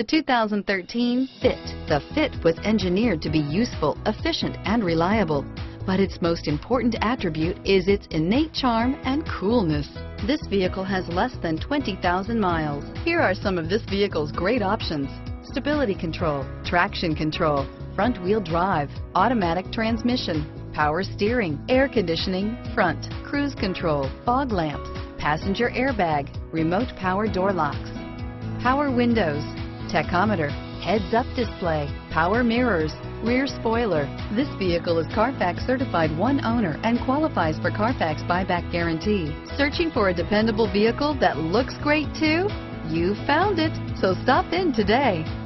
The 2013 Fit. The Fit was engineered to be useful, efficient, and reliable, but its most important attribute is its innate charm and coolness. This vehicle has less than 20,000 miles. Here are some of this vehicle's great options: stability control, traction control, front-wheel drive, automatic transmission, power steering, air conditioning, front, cruise control, fog lamps, passenger airbag, remote power door locks, power windows, tachometer, heads-up display, power mirrors, rear spoiler. This vehicle is Carfax certified one owner and qualifies for Carfax buyback guarantee. Searching for a dependable vehicle that looks great too? You found it, so stop in today.